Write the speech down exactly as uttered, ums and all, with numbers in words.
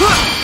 Huh!